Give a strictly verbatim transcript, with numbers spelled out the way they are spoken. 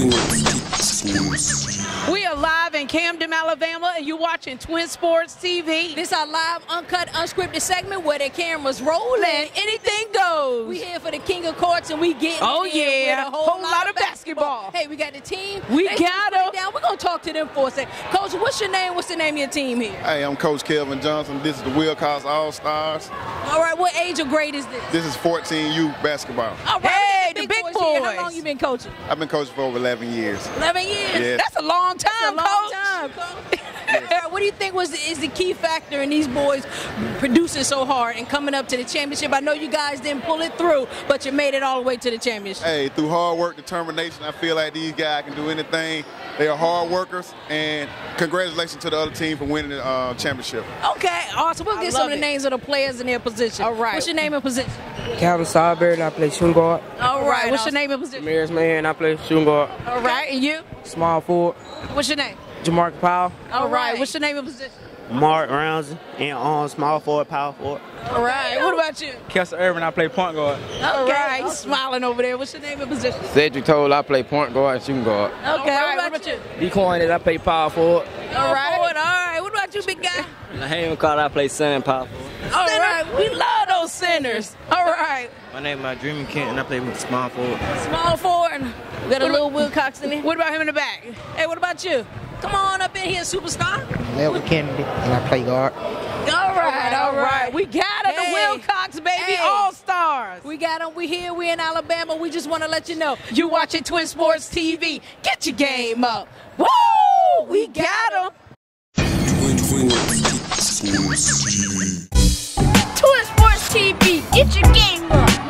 Twin Sports. We are live in Camden, Alabama, and you're watching Twin Sports T V. This is our live, uncut, unscripted segment where the camera's rolling. Anything goes. We here for the King of Courts, and we getting oh, yeah. with a whole, whole lot, lot of basketball. basketball. Hey, we got the team. We they got them. Down. We're going to talk to them for a second. Coach, what's your name? What's the name of your team here? Hey, I'm Coach Kelvin Johnson. This is the Wilcox All-Stars. All right, what age or grade is this? This is fourteen U basketball. All right. Hey. The big boys. Boys. How long you been coaching? I've been coaching for over eleven years. eleven years? Yes. That's a long time, That's a long coach. Time, coach. Yes. What do you think was is the key factor in these boys producing so hard and coming up to the championship? I know you guys didn't pull it through, but you made it all the way to the championship. Hey, through hard work, determination, I feel like these guys can do anything. They are hard workers, and congratulations to the other team for winning the uh, championship. Okay, awesome. We'll get some of the it. names of the players in their position. All right. What's your name and position? Calvin Salisbury, and I play shooting guard. All right. What's awesome. your name and position? Maris Mahan, and I play shooting guard. All right. And you? Small forward. What's your name? Jamarc Powell. All, All right. right. What's your name and position? Mark Rounds, and on small forward, power forward. All right. What about you? Kelsey Irvin, I play point guard. Okay. All right. He's smiling over there. What's your name and position? Cedric Toll, I play point guard and shooting guard. Okay. All right. What about you? D-Coin, I play power forward. All right. All right. What about you, big guy? Naheem Carter, I play center and power forward. All right. We love those centers. All right. My name is Dreamin' Kent, and I play with small forward. Small forward. We got a little Wilcox in there. What about him in the back? Hey, what about you? Come on up in here, superstar. Melvin Kennedy, and I play guard. All right, all right. All right. We got it, hey. the Wilcox, baby, hey. All-Stars. We got them. We here. We in Alabama. We just want to let you know, you watching Twin Sports T V. Get your game up. Woo! We got them. Twin Sports T V. Twin Sports T V. Get your game up.